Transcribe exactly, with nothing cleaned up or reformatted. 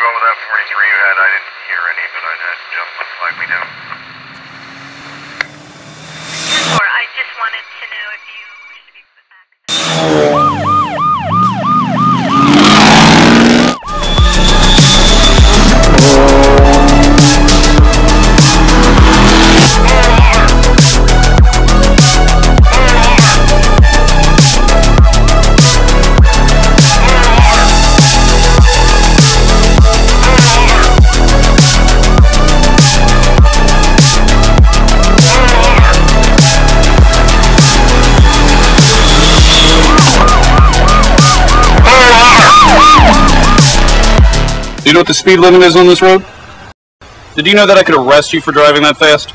going with that forty-three you had? I didn't hear any, but I had jumped slightly down. Or I just wanted to know if you wish to be put back. Do you know what the speed limit is on this road? Did you know that I could arrest you for driving that fast?